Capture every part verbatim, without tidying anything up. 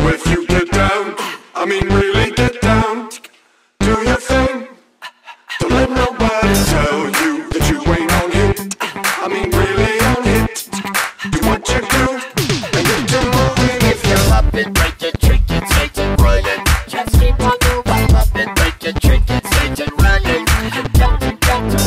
So if you get down, I mean really get down, do your thing. Don't let nobody tell you that you ain't on it. I mean really on it. Do what you do and get to moving. If you're up and break your trick and say to running, just keep on moving. Up and break your trick and say to running. You got to, got to.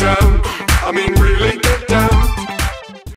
Down, I mean really.